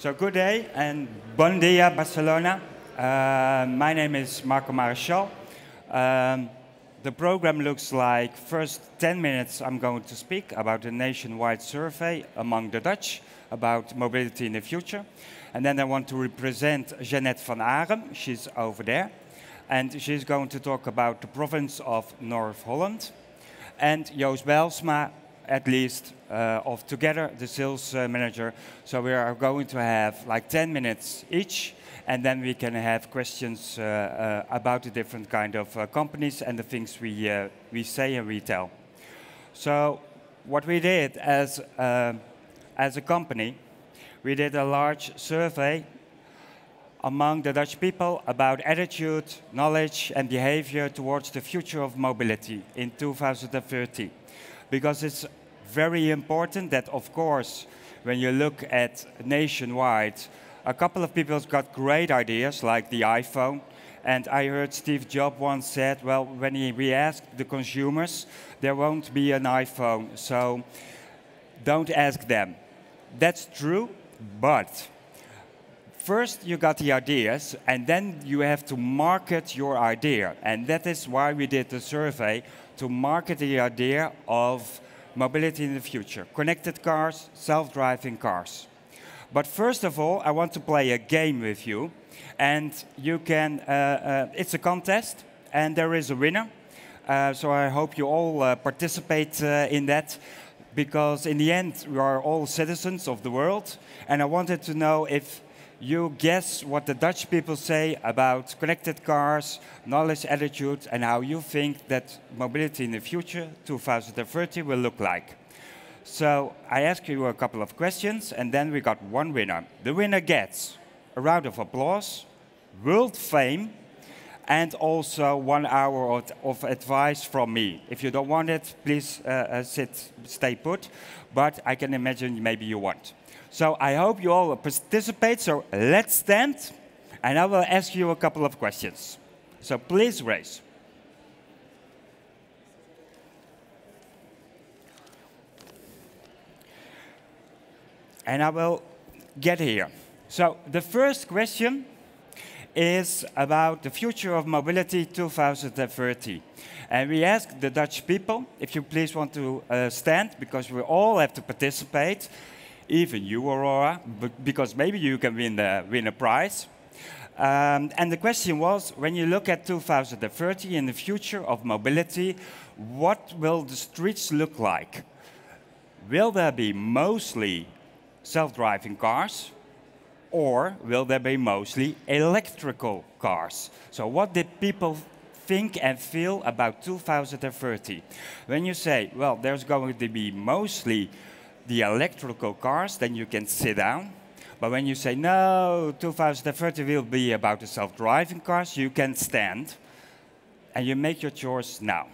So good day and bon dia, Barcelona. My name is Marco Maréchal. The program looks like first 10 minutes I'm going to speak about a nationwide survey among the Dutch about mobility in the future. And then I want to represent Jeannet van Arem, she's over there. And she's going to talk about the province of Noord-Holland. And Joost Bijlsma, at least, of Toogethr, the sales manager. So we are going to have like 10 minutes each, and then we can have questions about the different kind of companies and the things we say and we tell. So what we did as a company, we did a large survey among the Dutch people about attitude, knowledge, and behavior towards the future of mobility in 2030. Because it's very important that, of course, when you look at nationwide, a couple of people's got great ideas, like the iPhone. And I heard Steve Jobs once said, well, when we ask the consumers, there won't be an iPhone, so don't ask them. That's true, but first you got the ideas, and then you have to market your idea. And that is why we did the survey, to market the idea of mobility in the future. Connected cars, self-driving cars. But first of all, I want to play a game with you. And you can, it's a contest, and there is a winner. So I hope you all participate in that. Because in the end, we are all citizens of the world. And I wanted to know if you guess what the Dutch people say about connected cars, knowledge, attitude, and how you think that mobility in the future, 2030, will look like. So I asked you a couple of questions, and then we got one winner. The winner gets a round of applause, world fame, and also 1 hour of advice from me. If you don't want it, please stay put. But I can imagine maybe you want. So I hope you all participate. So let's stand, and I will ask you a couple of questions. So please raise. And I will get here. So the first question is about the future of mobility 2030. And we asked the Dutch people, if you please want to stand, because we all have to participate. Even you, Aurora, because maybe you can win a prize. And the question was, when you look at 2030 and the future of mobility, what will the streets look like? Will there be mostly self-driving cars, or will there be mostly electrical cars? So what did people think and feel about 2030? When you say, well, there's going to be mostly the electrical cars, then you can sit down. But when you say, no, 2030 will be about the self-driving cars, you can stand. And you make your choice now.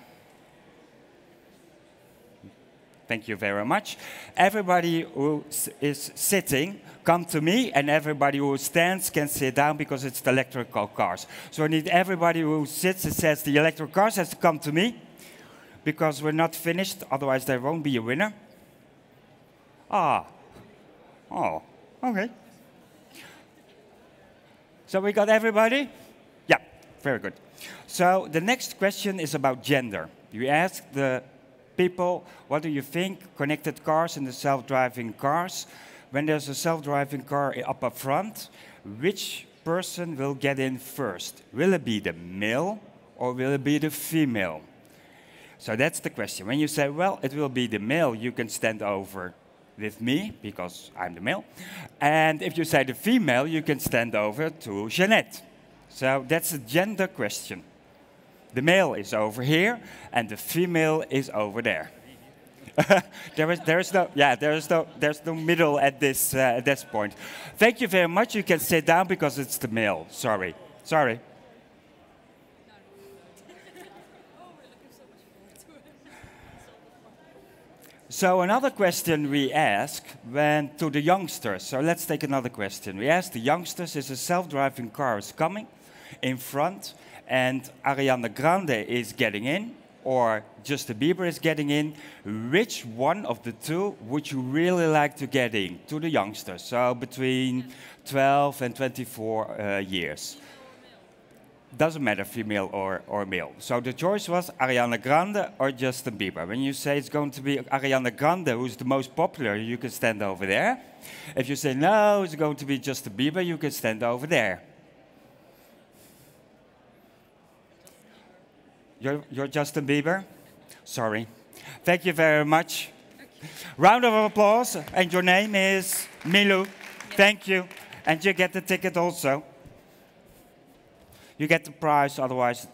Thank you very much. Everybody who is sitting, come to me. And everybody who stands can sit down, because it's the electrical cars. So I need everybody who sits and says the electrical cars has to come to me, because we're not finished. Otherwise, there won't be a winner. Ah, oh, okay. So we got everybody? Yeah, very good. So the next question is about gender. You ask the people, what do you think, connected cars and the self-driving cars? When there's a self-driving car up front, which person will get in first? Will it be the male or will it be the female? So that's the question. When you say, well, it will be the male, you can stand over with me, because I'm the male. And if you say the female, you can stand over to Jeanette. So that's a gender question. The male is over here, and the female is over there. there's no middle at this point. Thank you very much. You can sit down, because it's the male. Sorry, sorry. So another question we ask to the youngsters. So let's take another question. We ask the youngsters, is a self-driving car is coming in front, and Ariana Grande is getting in, or Justin Bieber is getting in, which one of the two would you really like to get in to the youngsters? So between 12 and 24 years. Doesn't matter female or male. So the choice was Ariana Grande or Justin Bieber. When you say it's going to be Ariana Grande, who's the most popular, you can stand over there. If you say no, it's going to be Justin Bieber, you can stand over there. You're Justin Bieber? Sorry. Thank you very much. Okay. Round of applause. And your name is Milu. Yep. Thank you. And you get the ticket also. You get the prize, otherwise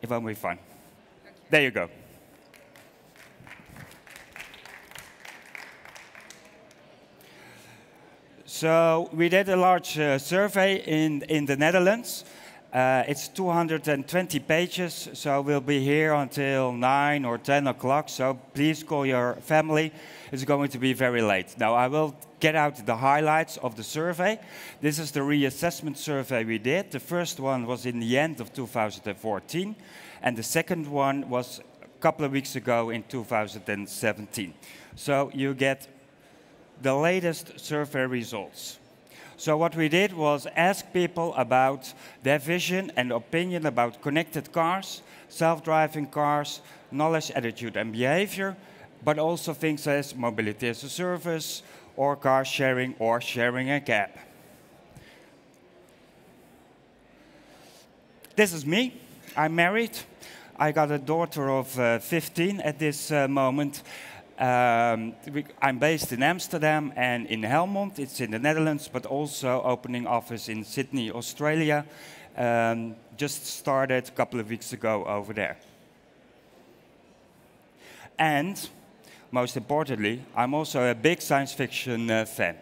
it won't be fun. Okay. There you go. So we did a large survey in the Netherlands. It's 220 pages, so we'll be here until 9 or 10 o'clock, so please call your family. It's going to be very late. Now, I will get out the highlights of the survey. This is the reassessment survey we did. The first one was in the end of 2014, and the second one was a couple of weeks ago in 2017. So you get the latest survey results. So what we did was ask people about their vision and opinion about connected cars, self-driving cars, knowledge, attitude, and behavior, but also things as mobility as a service, or car sharing, or sharing a cab. This is me. I'm married. I got a daughter of 15 at this moment. I'm based in Amsterdam and in Helmond. It's in the Netherlands, but also opening office in Sydney, Australia. Just started a couple of weeks ago over there. And most importantly, I'm also a big science fiction fan.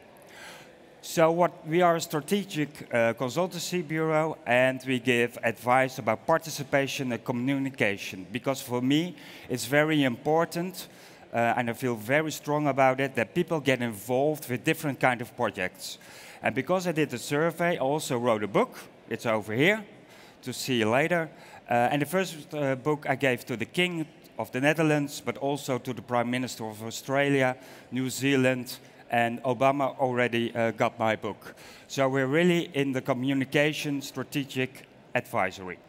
So what we are a strategic consultancy bureau, and we give advice about participation and communication. Because for me, it's very important. And I feel very strong about it, that people get involved with different kind of projects. And because I did the survey, I also wrote a book. It's over here, to see you later. And the first book I gave to the King of the Netherlands, but also to the Prime Minister of Australia, New Zealand, and Obama already got my book. So we're really in the communication strategic advisory.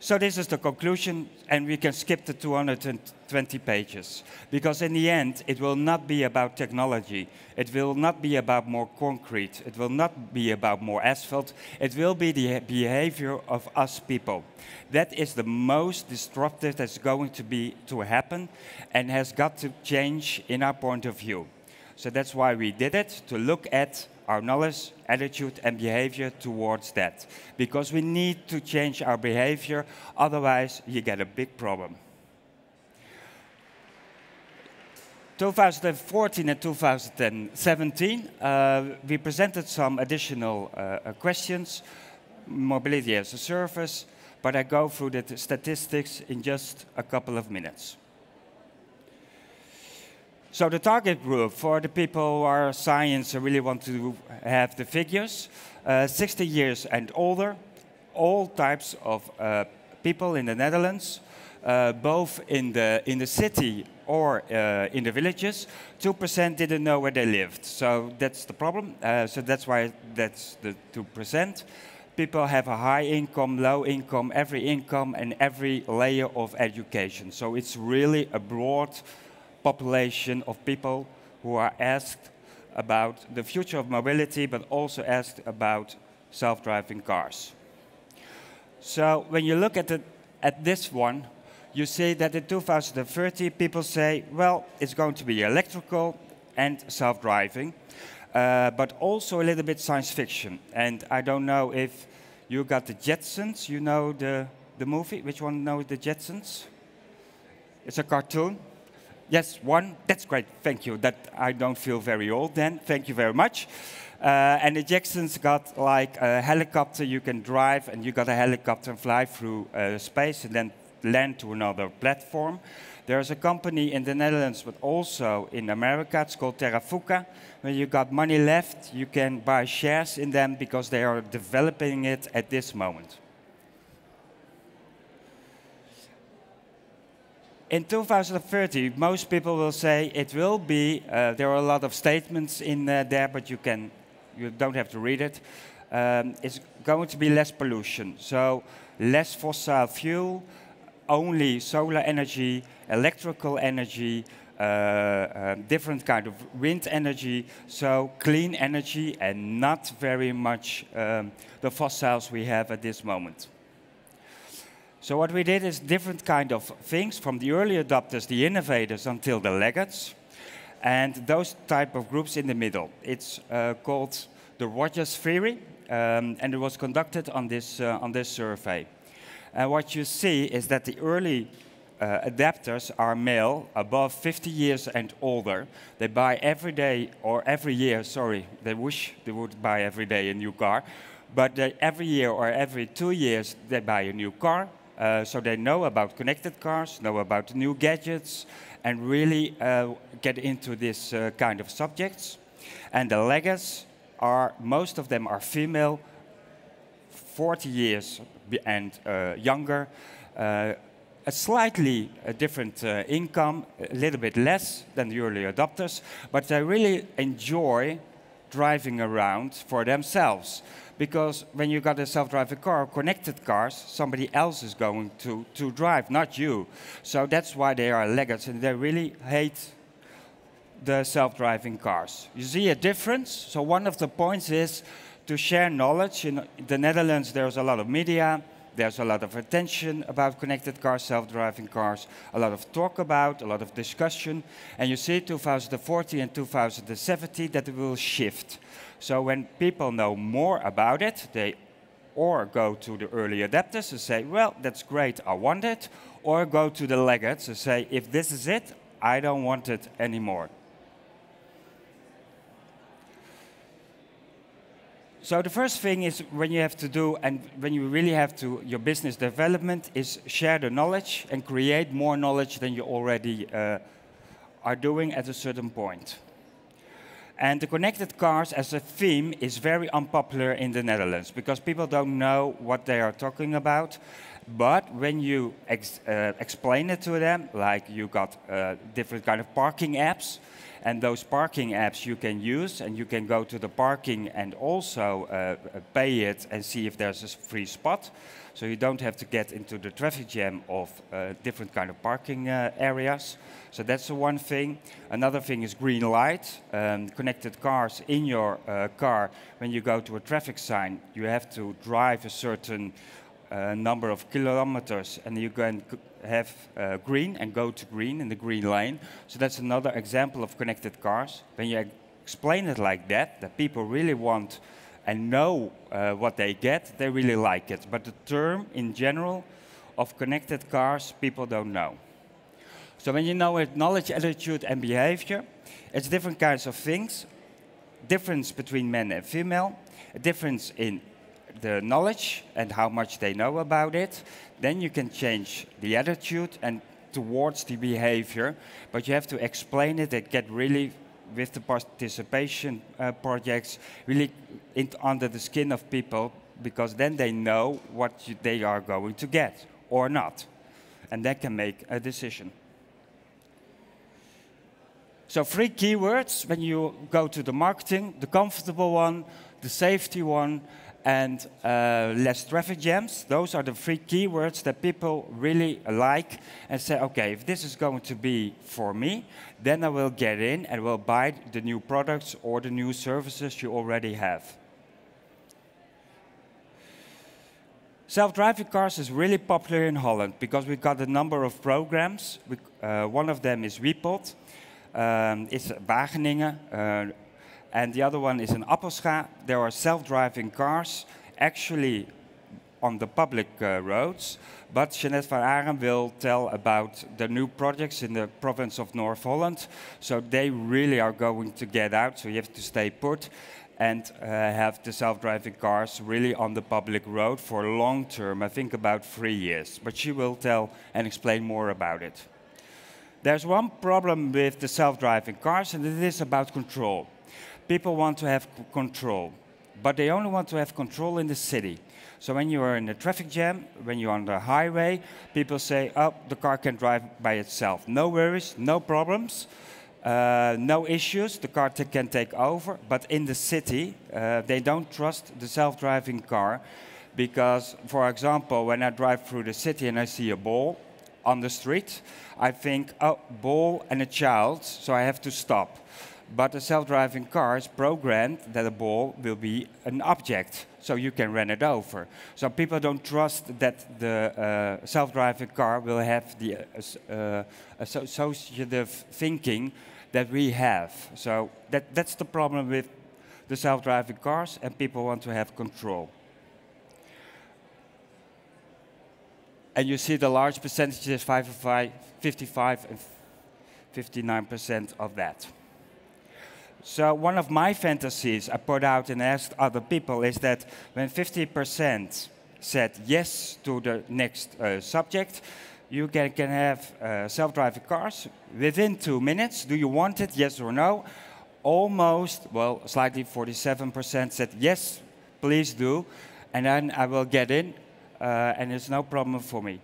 So this is the conclusion, and we can skip the 220 pages. Because in the end, it will not be about technology. It will not be about more concrete. It will not be about more asphalt. It will be the behavior of us people. That is the most disruptive that's going to happen and has got to change in our point of view. So that's why we did it, to look at our knowledge, attitude, and behavior towards that. Because we need to change our behavior, otherwise you get a big problem. 2014 and 2017, we presented some additional questions, mobility as a service, but I go through the statistics in just a couple of minutes. So the target group, for the people who are science and really want to have the figures, 60 years and older, all types of people in the Netherlands, both in the city or in the villages. 2% didn't know where they lived, so that's the problem. So that's why that's the 2%. People have a high income, low income, and every layer of education. So it's really a broad population of people who are asked about the future of mobility, but also asked about self-driving cars. So when you look at this one, you see that in 2030, people say, well, it's going to be electrical and self-driving, but also a little bit science fiction. And I don't know if you got the Jetsons. You know the movie? Which one knows the Jetsons? It's a cartoon. Yes, one. That's great. Thank you. That I don't feel very old then. Thank you very much. And the Jacksons got like a helicopter you can drive, and you got a helicopter and fly through space and then land to another platform. There's a company in the Netherlands, but also in America, it's called Terrafugia. When you got money left, you can buy shares in them because they are developing it at this moment. In 2030, most people will say it will be, there are a lot of statements in there, but you can, you don't have to read it. It's going to be less pollution, so less fossil fuel, only solar energy, electrical energy, different kind of wind energy, so clean energy and not very much the fossils we have at this moment. So what we did is different kind of things from the early adopters, the innovators, until the laggards, and those type of groups in the middle. It's called the Rogers theory, and it was conducted on this survey. And what you see is that the early adapters are male, above 50 years and older. They buy every day or every year. Sorry, they wish they would buy every day a new car, but every year or every 2 years they buy a new car. So they know about connected cars, know about new gadgets, and really get into this kind of subjects. And the laggards are, most of them are female, 40 years and younger, a slightly different income, a little bit less than the early adopters, but they really enjoy driving around for themselves. Because when you got a self-driving car, connected cars, somebody else is going to drive, not you. So that's why they are laggards, and they really hate the self-driving cars. You see a difference? So one of the points is to share knowledge. In the Netherlands, there's a lot of media. There's a lot of attention about connected cars, self-driving cars, a lot of talk about, a lot of discussion. And you see 2040 and 2070 that it will shift. So when people know more about it, they or go to the early adapters and say, well, that's great, I want it, or go to the laggards and say, if this is it, I don't want it anymore. So the first thing is when you have to do, and when you really have to, your business development is share the knowledge and create more knowledge than you already are doing at a certain point. And the connected cars as a theme is very unpopular in the Netherlands because people don't know what they are talking about. But when you explain it to them, like you got different kind of parking apps, and those parking apps you can use, and you can go to the parking and also pay it and see if there's a free spot. So you don't have to get into the traffic jam of different kind of parking areas. So that's the one thing. Another thing is green light, connected cars in your car. When you go to a traffic sign, you have to drive a certain number of kilometers, and you can have green and go to green in the green lane. So that's another example of connected cars. When you explain it like that, that people really want and know what they get, they really like it. But the term in general of connected cars, people don't know. So when you know it, knowledge, attitude, and behavior, it's different kinds of things, difference between men and female, a difference in the knowledge and how much they know about it. Then you can change the attitude and towards the behavior, but you have to explain it and get really, with the participation projects, really under the skin of people, because then they know what they are going to get or not, and they can make a decision. So 3 keywords when you go to the marketing: the comfortable one, the safety one, and less traffic jams. Those are the 3 keywords that people really like and say, okay, if this is going to be for me, then I will get in and will buy the new products or the new services you already have. Self-driving cars is really popular in Holland because we've got a number of programs. One of them is Weport, it's Wageningen, and the other one is in Appelscha. There are self-driving cars actually on the public roads, but Jeannet van Arem will tell about the new projects in the province of Noord-Holland. So they really are going to get out, so you have to stay put. and have the self-driving cars really on the public road for long term, I think about 3 years. But she will tell and explain more about it. There's one problem with the self-driving cars, and it is about control. People want to have control, but they only want to have control in the city. So when you are in a traffic jam, when you're on the highway, people say, oh, the car can drive by itself. No worries, no problems, no issues, the car can take over. But in the city, they don't trust the self-driving car because, for example, when I drive through the city and I see a ball on the street, I think, oh, ball and a child, so I have to stop. But a self-driving car is programmed that a ball will be an object, so you can run it over. So people don't trust that the self-driving car will have the associative thinking that we have. So that's the problem with the self-driving cars, and people want to have control. And you see the large percentages, 55 and 59% of that. So one of my fantasies I put out and asked other people is that when 50% said yes to the next subject, you can have self-driving cars within 2 minutes. Do you want it, yes or no? Almost, well, slightly 47% said yes, please do, and then I will get in, and it's no problem for me.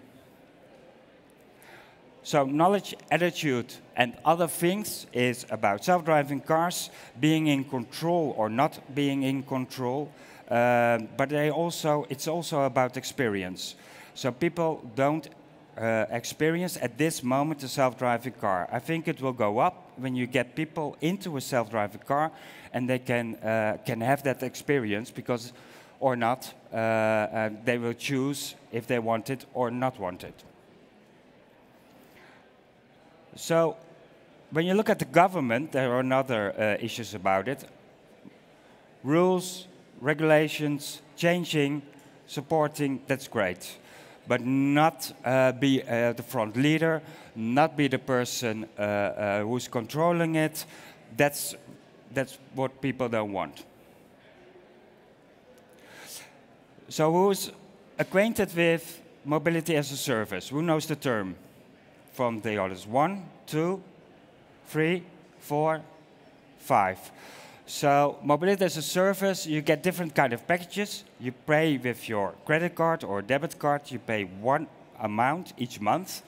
So knowledge, attitude, and other things is about self-driving cars, being in control or not being in control. But it's also about experience. So people don't experience at this moment a self-driving car. I think it will go up when you get people into a self-driving car and they can have that experience because, or not, they will choose if they want it or not want it. So when you look at the government, there are another issues about it. Rules, regulations, changing, supporting, that's great. But not be the front leader, not be the person who's controlling it. That's what people don't want. So who's acquainted with mobility as a service? Who knows the term? From the others. 1, 2, 3, 4, 5. So mobility as a service, you get different kind of packages. You pay with your credit card or debit card. You pay one amount each month.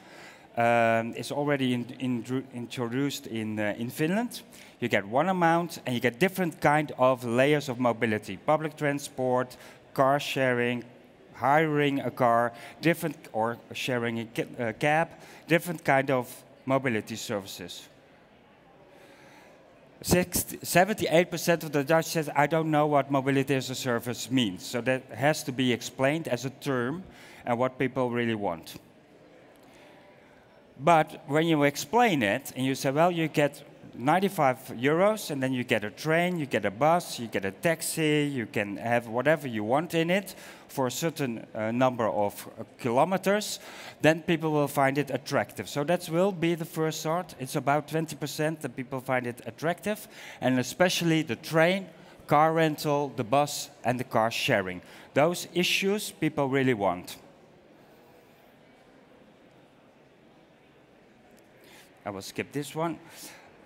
It's already introduced in Finland. You get one amount, and you get different kind of layers of mobility. Public transport, car sharing, hiring a car, different or sharing a cab, different kind of mobility services. 78% of the Dutch says, I don't know what mobility as a service means. So that has to be explained as a term and what people really want. But when you explain it and you say, well, you get 95 euros, and then you get a train, you get a bus, you get a taxi, you can have whatever you want in it for a certain number of kilometers, then people will find it attractive. So that will be the first sort. It's about 20% that people find it attractive, and especially the train, car rental, the bus, and the car sharing. Those issues people really want. I will skip this one.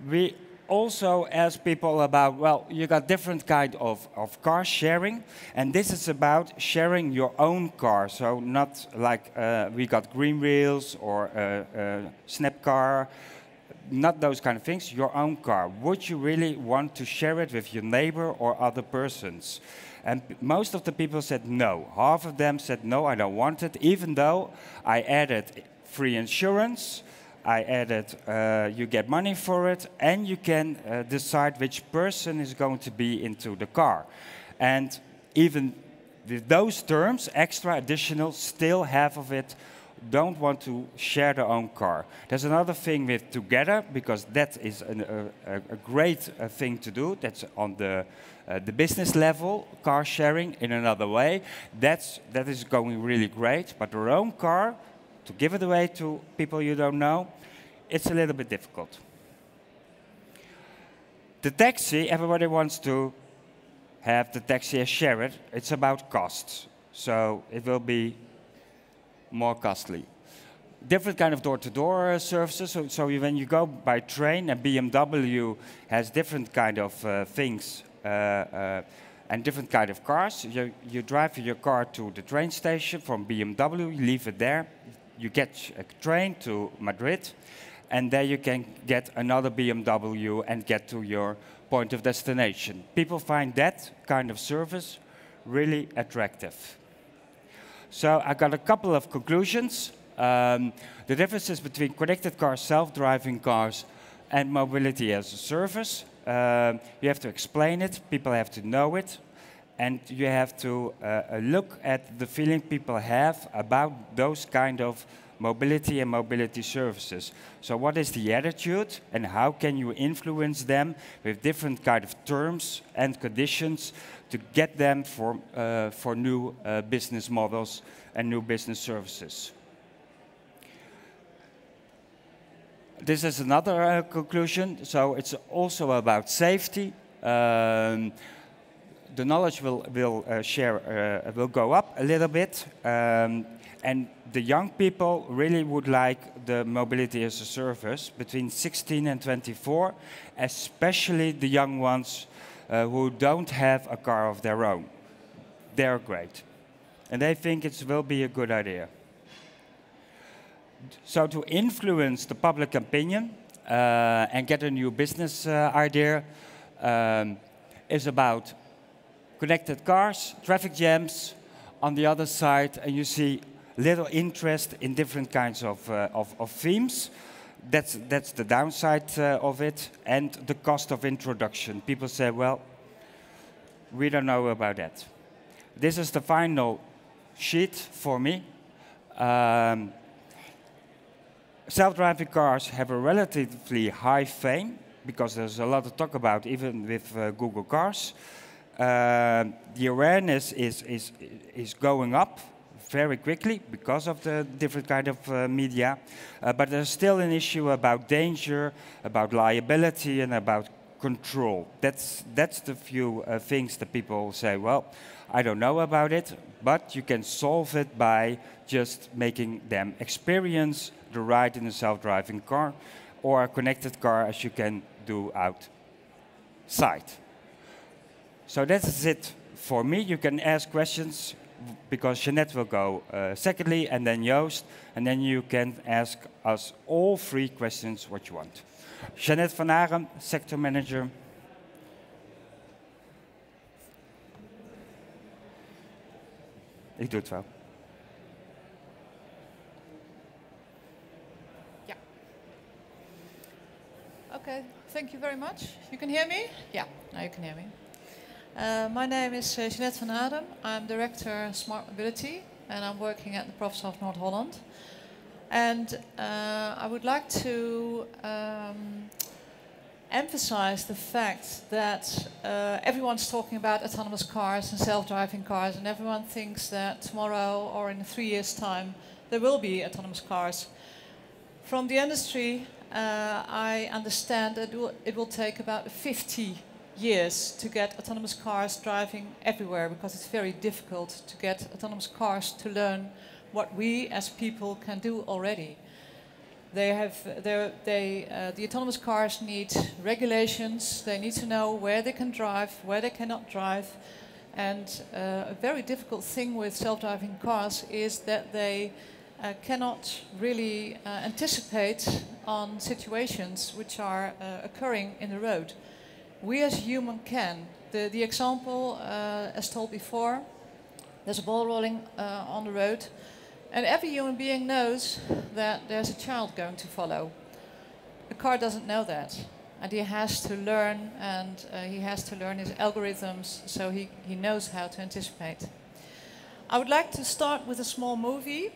We also ask people about, well, you got different kind of car sharing, and this is about sharing your own car. So not like we got Green Wheels or Snapcar, not those kind of things, your own car. Would you really want to share it with your neighbor or other persons? And most of the people said no. Half of them said no, I don't want it, even though I added free insurance, I added, you get money for it, and you can decide which person is going to be into the car. And even with those terms, extra, additional, still half of it don't want to share their own car. There's another thing with Toogethr, because that is a great thing to do. That's on the business level, car sharing in another way. That is going really great, but their own car, to give it away to people you don't know, it's a little bit difficult. The taxi, everybody wants to have the taxi share it, it's about costs. So it will be more costly. Different kind of door-to-door services. So when you go by train, and BMW has different kind of things and different kind of cars. You drive your car to the train station from BMW, you leave it there. You get a train to Madrid, and there you can get another BMW and get to your point of destination. People find that kind of service really attractive. So I got a couple of conclusions. The differences between connected cars, self-driving cars, and mobility as a service. You have to explain it, people have to know it, and you have to look at the feeling people have about those kind of mobility and mobility services. So what is the attitude, and how can you influence them with different kind of terms and conditions to get them for new business models and new business services? This is another conclusion. So it's also about safety. The knowledge will go up a little bit, and the young people really would like the mobility as a service between 16 and 24, especially the young ones who don't have a car of their own. They're great, and they think it will be a good idea. So to influence the public opinion and get a new business idea is about connected cars, traffic jams on the other side, and you see little interest in different kinds of themes. That's the downside of it, and the cost of introduction. People say, well, we don't know about that. This is the final sheet for me. Self-driving cars have a relatively high fame, because there's a lot to talk about, even with Google cars. The awareness is going up very quickly because of the different kind of media, but there's still an issue about danger, about liability, and about control. That's the few things that people say, well, I don't know about it, but you can solve it by just making them experience the ride in a self-driving car or a connected car as you can do outside. So that's it for me. You can ask questions, because Jeanette will go secondly, and then Joost, and then you can ask us all three questions what you want. Jeanette van Arem, sector manager. Ik doe het wel. Ja. Okay, thank you very much. You can hear me? Yeah, now you can hear me. My name is Jeanette van Arem. I'm Director of Smart Mobility, and I'm working at the Province of Noord-Holland. And I would like to emphasize the fact that everyone's talking about autonomous cars and self-driving cars, and everyone thinks that tomorrow or in 3 years' time there will be autonomous cars. From the industry, I understand that it will take about 50 years to get autonomous cars driving everywhere, because it's very difficult to get autonomous cars to learn what we as people can do already. The autonomous cars need regulations. They need to know where they can drive, where they cannot drive, and a very difficult thing with self-driving cars is that they cannot really anticipate on situations which are occurring in the road. We as human can. The example, as told before, there's a ball rolling on the road, and every human being knows that there's a child going to follow. A car doesn't know that, and he has to learn, and he has to learn his algorithms, so he knows how to anticipate. I would like to start with a small movie.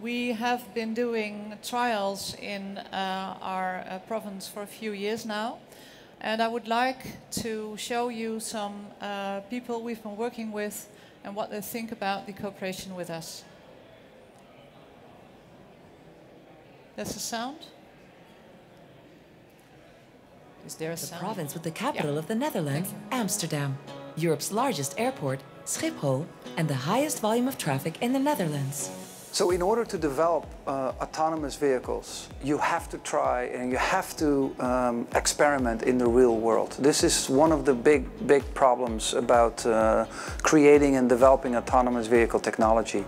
We have been doing trials in our province for a few years now. And I would like to show you some people we've been working with and what they think about the cooperation with us. That's the sound. Is there a sound? The province with the capital of the Netherlands, Amsterdam, Europe's largest airport, Schiphol, and the highest volume of traffic in the Netherlands. So in order to develop autonomous vehicles, you have to try and you have to experiment in the real world. This is one of the big problems about creating and developing autonomous vehicle technology.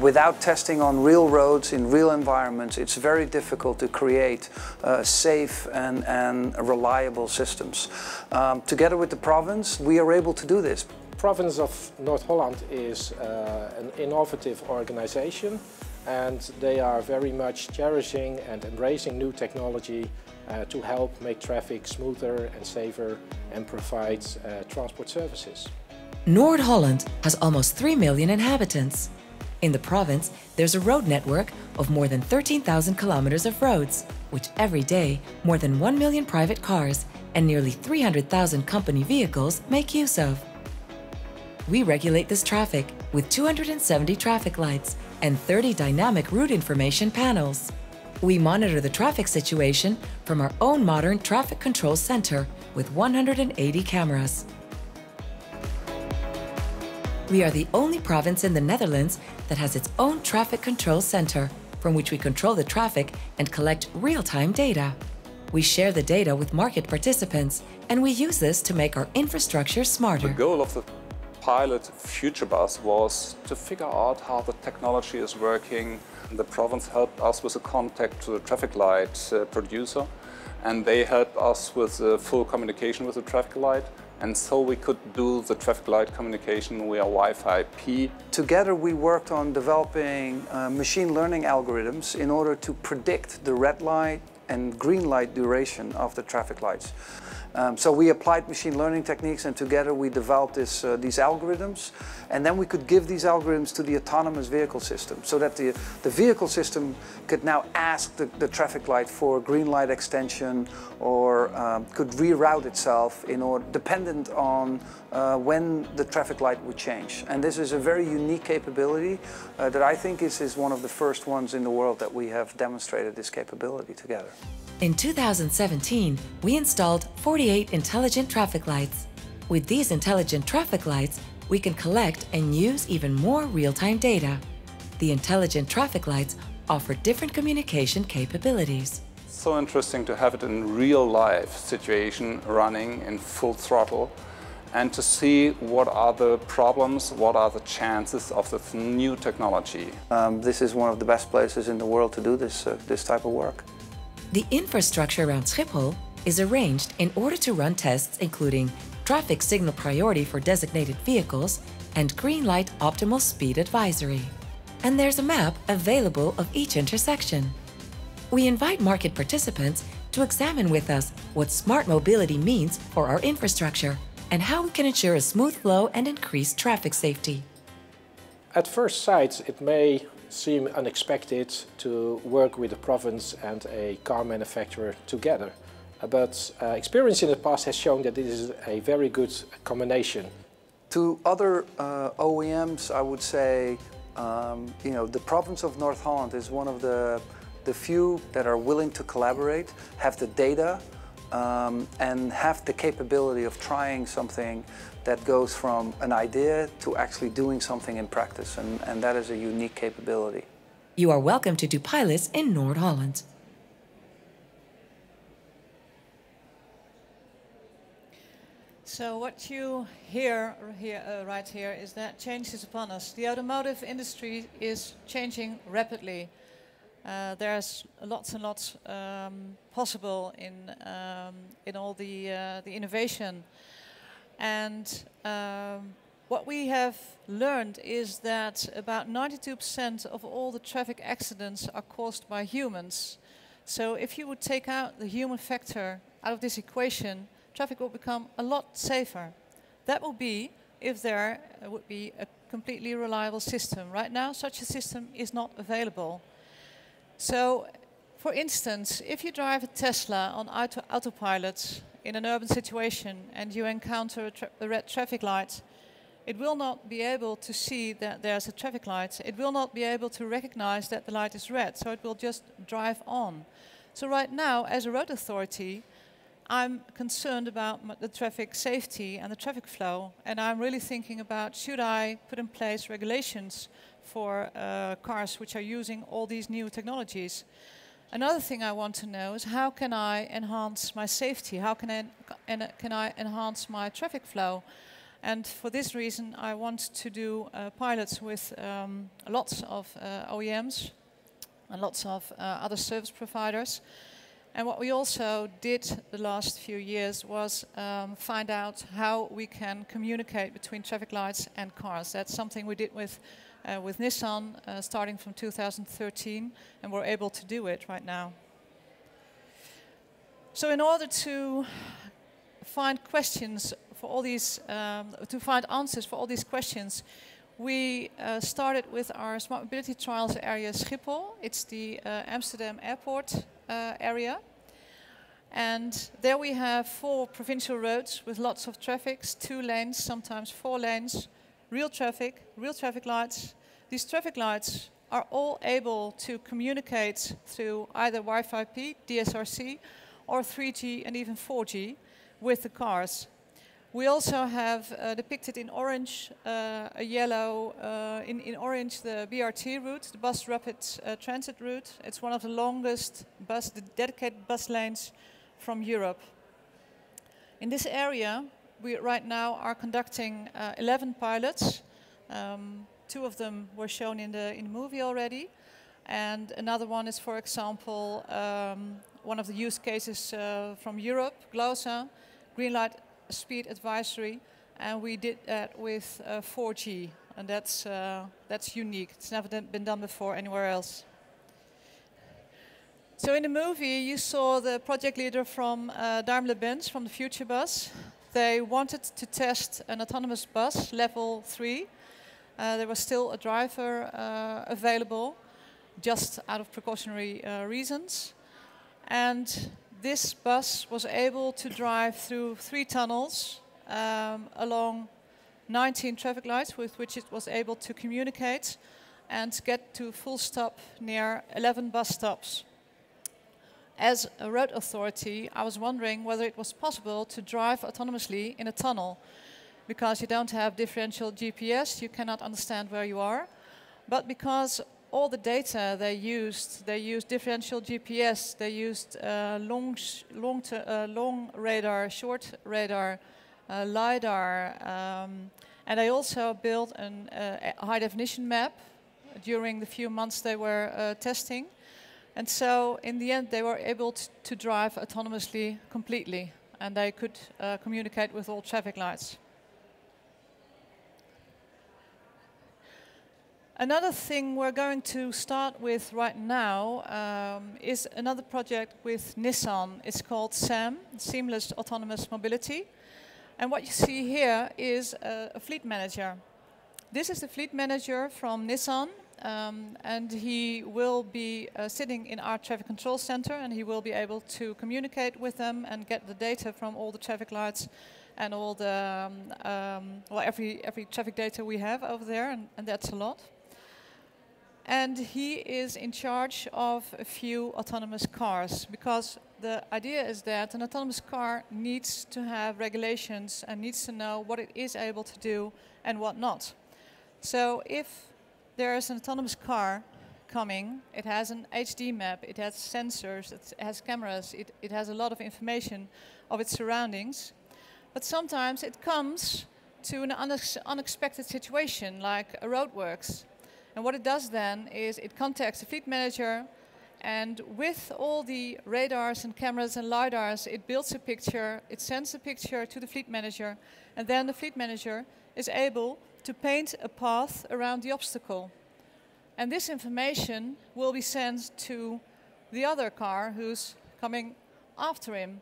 Without testing on real roads, in real environments, it's very difficult to create safe and reliable systems. Together with the province, we are able to do this. The province of Noord-Holland is an innovative organization, and they are very much cherishing and embracing new technology to help make traffic smoother and safer and provide transport services. Noord-Holland has almost 3 million inhabitants. In the province, there's a road network of more than 13,000 kilometers of roads, which every day more than 1 million private cars and nearly 300,000 company vehicles make use of. We regulate this traffic with 270 traffic lights and 30 dynamic route information panels. We monitor the traffic situation from our own modern traffic control center with 180 cameras. We are the only province in the Netherlands that has its own traffic control center, from which we control the traffic and collect real-time data. We share the data with market participants, and we use this to make our infrastructure smarter. The goal of the pilot FutureBus was to figure out how the technology is working. The province helped us with a contact to the traffic light producer, and they helped us with full communication with the traffic light. And so we could do the traffic light communication via Wi-Fi P. Together we worked on developing machine learning algorithms in order to predict the red light and green light duration of the traffic lights. So we applied machine learning techniques, and together we developed this, these algorithms, and then we could give these algorithms to the autonomous vehicle system, so that the vehicle system could now ask the traffic light for green light extension, or could reroute itself in order, dependent on when the traffic light would change. And this is a very unique capability that I think is one of the first ones in the world that we have demonstrated this capability together. In 2017, we installed 48 intelligent traffic lights. With these intelligent traffic lights, we can collect and use even more real-time data. The intelligent traffic lights offer different communication capabilities. It's so interesting to have it in real-life situation, running in full throttle, and to see what are the problems, what are the chances of this new technology. This is one of the best places in the world to do this type of work. The infrastructure around Schiphol is arranged in order to run tests including traffic signal priority for designated vehicles and green light optimal speed advisory. And there's a map available of each intersection. We invite market participants to examine with us what smart mobility means for our infrastructure and how we can ensure a smooth flow and increase traffic safety. At first sight, it may seem unexpected to work with the province and a car manufacturer together. But experience in the past has shown that this is a very good combination. To other OEMs, I would say, you know, the province of Noord-Holland is one of the few that are willing to collaborate, have the data, and have the capability of trying something that goes from an idea to actually doing something in practice, and that is a unique capability. You are welcome to do pilots in Noord-Holland. So what you hear right here is that change is upon us. The automotive industry is changing rapidly. There's lots and lots possible in all the innovation. And what we have learned is that about 92% of all the traffic accidents are caused by humans. So if you would take out the human factor out of this equation, traffic will become a lot safer. That will be if there would be a completely reliable system. Right now, such a system is not available. So, for instance, if you drive a Tesla on autopilot in an urban situation and you encounter a red traffic light, it will not be able to see that there's a traffic light. It will not be able to recognize that the light is red, so it will just drive on. So right now, as a road authority, I'm concerned about the traffic safety and the traffic flow, and I'm really thinking about, should I put in place regulations for cars which are using all these new technologies? Another thing I want to know is, how can I enhance my safety? How can I enhance my traffic flow? And for this reason, I want to do pilots with lots of OEMs and lots of other service providers. And what we also did the last few years was find out how we can communicate between traffic lights and cars. That's something we did with Nissan starting from 2013, and we're able to do it right now. So in order to find questions for all these, to find answers for all these questions, we started with our smart mobility trials area Schiphol. It's the Amsterdam airport area, and there we have 4 provincial roads with lots of traffic, 2 lanes, sometimes 4 lanes, real traffic lights. These traffic lights are all able to communicate through either Wi-Fi P, DSRC, or 3G and even 4G with the cars. We also have depicted in orange, in orange the BRT route, the bus rapid transit route. It's one of the longest dedicated bus lanes from Europe. In this area, we right now are conducting 11 pilots. 2 of them were shown in the movie already, and another one is, for example, one of the use cases from Europe, GLOSA, green light speed advisory, and we did that with 4G, and that's unique. It's never been done before anywhere else. So in the movie you saw the project leader from Daimler-Benz, from the FutureBus. They wanted to test an autonomous bus level 3. There was still a driver available, just out of precautionary reasons, and this bus was able to drive through 3 tunnels along 19 traffic lights with which it was able to communicate and get to full stop near 11 bus stops. As a road authority, I was wondering whether it was possible to drive autonomously in a tunnel, because you don't have differential GPS, you cannot understand where you are, but because all the data they used differential GPS, they used long radar, short radar, LiDAR, and they also built a high-definition map during the few months they were testing. And so, in the end, they were able to drive autonomously completely, and they could communicate with all traffic lights. Another thing we're going to start with right now is another project with Nissan. It's called SAM, Seamless Autonomous Mobility. And what you see here is a fleet manager. This is the fleet manager from Nissan, and he will be sitting in our traffic control center, and he will be able to communicate with them and get the data from all the traffic lights and all the, every traffic data we have over there, and that's a lot. And he is in charge of a few autonomous cars, because the idea is that an autonomous car needs to have regulations and needs to know what it is able to do and what not. So if there is an autonomous car coming, it has an HD map, it has sensors, it has cameras, it has a lot of information of its surroundings. But sometimes it comes to an unexpected situation, like a roadworks. And what it does then is it contacts the fleet manager, and with all the radars and cameras and LiDARs, it builds a picture, it sends a picture to the fleet manager, and then the fleet manager is able to paint a path around the obstacle. And this information will be sent to the other car who's coming after him.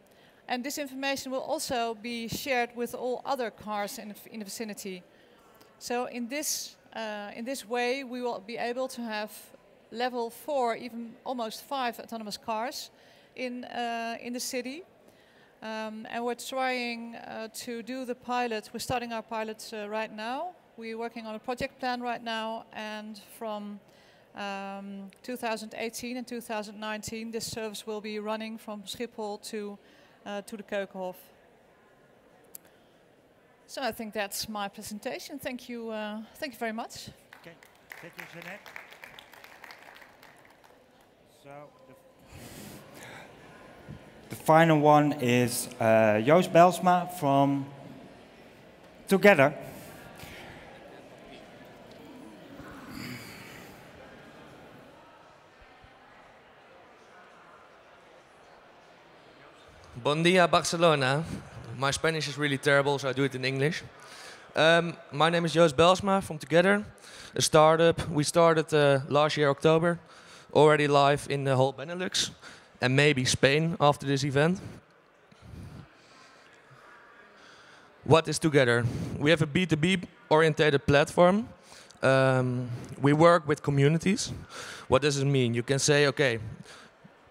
And this information will also be shared with all other cars in the vicinity. So in this way, we will be able to have level 4, even almost 5 autonomous cars in the city. And we're trying to do the pilot. We're starting our pilots right now. We're working on a project plan right now. And from 2018 and 2019, this service will be running from Schiphol to to the Keukenhof. So I think that's my presentation. Thank you very much. Okay, thank you, Jeanette. So the final one is Joost Bijlsma from Toogethr. Bon dia, Barcelona. My Spanish is really terrible, so I do it in English. My name is Joost Bijlsma from Toogethr, a startup. We started last year, October, already live in the whole Benelux and maybe Spain after this event. What is Toogethr? We have a B2B oriented platform. We work with communities. What does it mean? You can say, okay,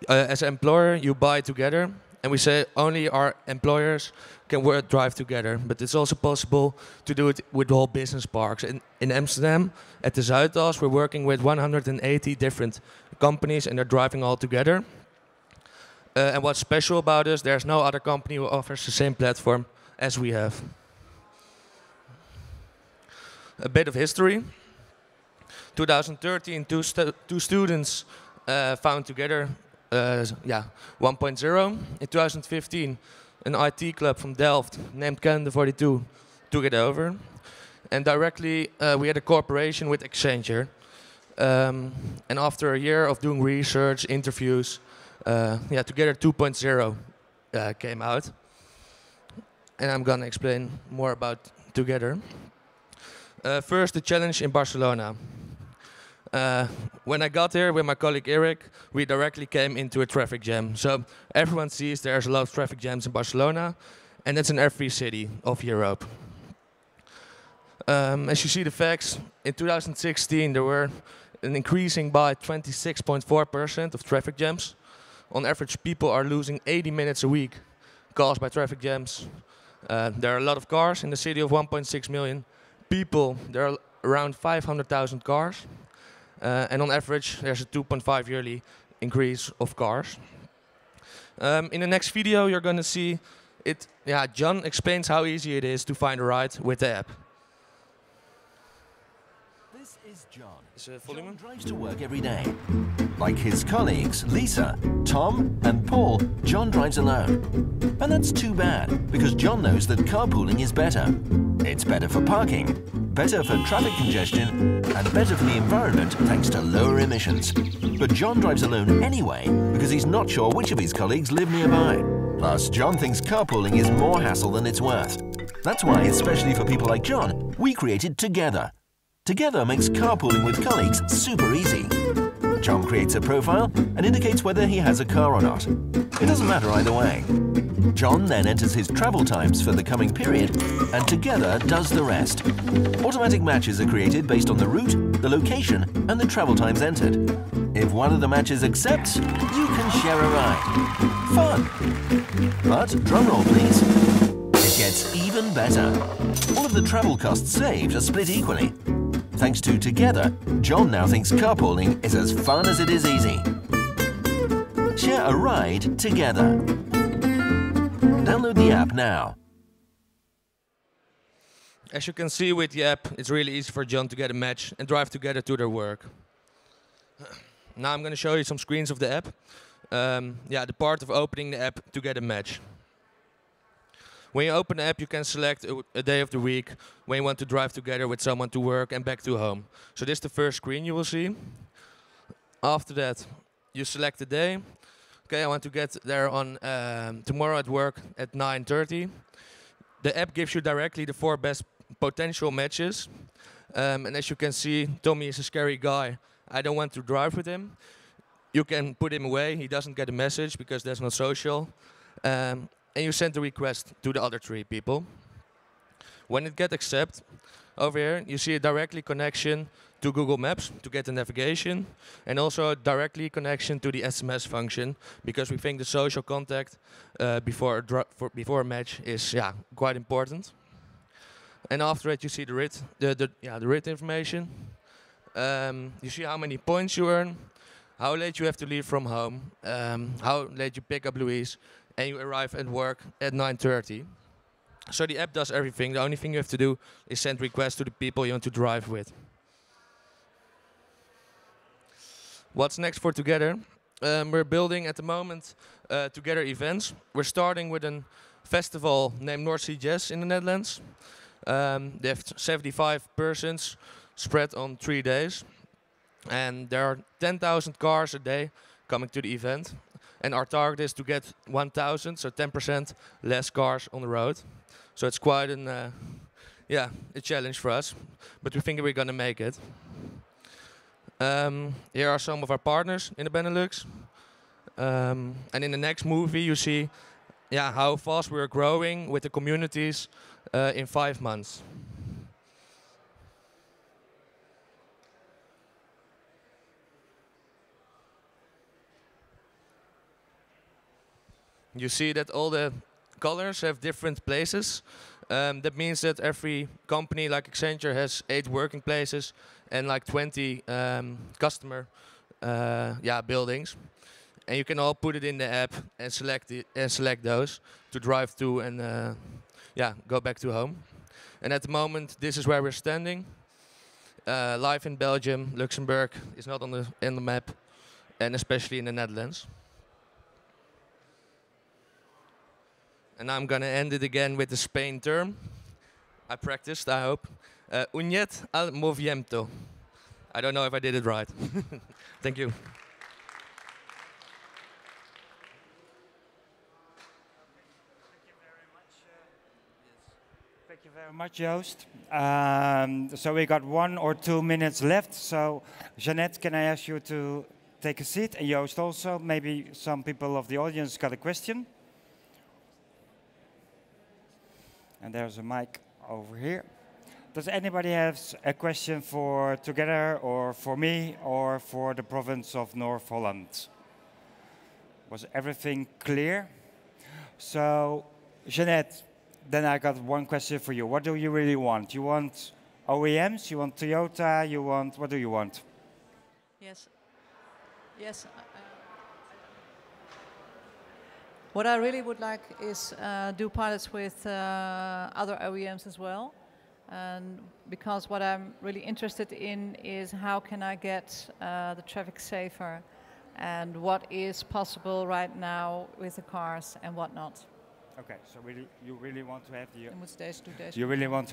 as an employer, you buy Toogethr. And we say only our employers can work, drive Toogethr. But it's also possible to do it with all business parks. In Amsterdam, at the Zuidas, we're working with 180 different companies and they're driving all Toogethr. And what's special about us, there's no other company who offers the same platform as we have. A bit of history. 2013, two students found Toogethr. 1.0. In 2015, an IT club from Delft named Canada 42 took it over. And directly, we had a cooperation with Accenture. And after a year of doing research, interviews, Toogethr 2.0 came out. And I'm going to explain more about Toogethr. First, the challenge in Barcelona. When I got here with my colleague Eric, we directly came into a traffic jam. So everyone sees there's a lot of traffic jams in Barcelona, and it's in every city of Europe. As you see the facts, in 2016 there were an increasing by 26.4% of traffic jams. On average, people are losing 80 minutes a week caused by traffic jams. There are a lot of cars in the city of 1.6 million people. There are around 500,000 cars. And on average, there's a 2.5 yearly increase of cars. In the next video, you're going to see it. Yeah, John explains how easy it is to find a ride with the app. This is John. John drives to work every day. Like his colleagues, Lisa, Tom, and Paul, John drives alone. And that's too bad, because John knows that carpooling is better. It's better for parking, better for traffic congestion, and better for the environment thanks to lower emissions. But John drives alone anyway, because he's not sure which of his colleagues live nearby. Plus, John thinks carpooling is more hassle than it's worth. That's why, especially for people like John, we created Toogethr. Toogethr makes carpooling with colleagues super easy. John creates a profile and indicates whether he has a car or not. It doesn't matter either way. John then enters his travel times for the coming period, and Toogethr does the rest. Automatic matches are created based on the route, the location, and the travel times entered. If one of the matches accepts, you can share a ride. Fun! But drumroll please. It gets even better. All of the travel costs saved are split equally. Thanks to Toogethr, John now thinks carpooling is as fun as it is easy. Share a ride Toogethr. Download the app now. As you can see with the app, it's really easy for John to get a match and drive Toogethr to their work. Now I'm going to show you some screens of the app. The part of opening the app to get a match. When you open the app, you can select a day of the week when you want to drive Toogethr with someone to work and back to home. So this is the first screen you will see. After that, you select the day. Okay, I want to get there on tomorrow at work at 9:30. The app gives you directly the 4 best potential matches. And as you can see, Tommy is a scary guy. I don't want to drive with him. You can put him away. He doesn't get a message because that's not social. And you send the request to the other 3 people. When it gets accepted, over here you see a directly connection to Google Maps to get the navigation, and also a directly connection to the SMS function, because we think the social contact before a match is quite important. And after that you see the RID, the RID information. You see how many points you earn, how late you have to leave from home, how late you pick up Louise, and you arrive at work at 9:30. So the app does everything. The only thing you have to do is send requests to the people you want to drive with. What's next for Toogethr? We're building at the moment Toogethr events. We're starting with a festival named North Sea Jazz in the Netherlands. They have 75 persons spread on 3 days. And there are 10,000 cars a day coming to the event. And our target is to get 1,000, so 10% less cars on the road. So it's quite an, a challenge for us, but we think we're going to make it. Here are some of our partners in the Benelux. And in the next movie, you see how fast we're growing with the communities in 5 months. You see that all the colors have different places. That means that every company like Accenture has 8 working places and like 20 customer buildings. And you can all put it in the app and select those to drive to and go back to home. And at the moment, this is where we're standing. Live in Belgium, Luxembourg is not on the map, and especially in the Netherlands. And I'm going to end it again with the Spain term. I practiced, I hope. Uñed al movimiento. I don't know if I did it right. Thank you. Thank you very much, Joost. So we got 1 or 2 minutes left. So Jeanette, can I ask you to take a seat? And Joost also. Maybe some people of the audience got a question. And there's a mic over here. Does anybody have a question for Toogethr or for me or for the province of Noord-Holland? Was everything clear? So, Jeanette, then I got one question for you. What do you really want? You want OEMs? You want Toyota? You want, what do you want? Yes. What I really would like is do pilots with other OEMs as well, and because what I'm really interested in is how can I get the traffic safer, and what is possible right now with the cars and whatnot. Okay, so really, you really want to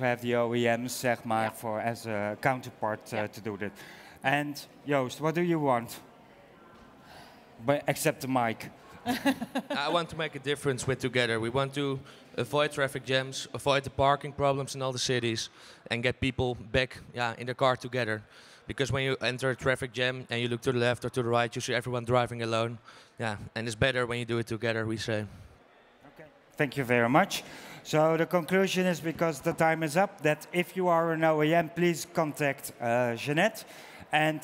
have the OEMs, zeg maar, for as a counterpart to do that. And Joost, what do you want? But except the mic. I want to make a difference with Toogethr. We want to avoid traffic jams, avoid the parking problems in all the cities, and get people back in the car Toogethr. Because when you enter a traffic jam and you look to the left or to the right, you see everyone driving alone. And it's better when you do it Toogethr, we say. Okay. Thank you very much. So the conclusion is, because the time is up, that if you are an OEM, please contact Jeanette. And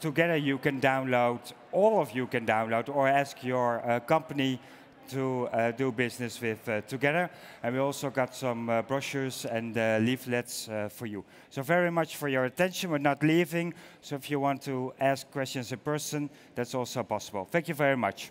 Toogethr you can download, all of you can download, or ask your company to do business with Toogethr. And we also got some brochures and leaflets for you. So very much for your attention. We're not leaving. So if you want to ask questions in person, that's also possible. Thank you very much.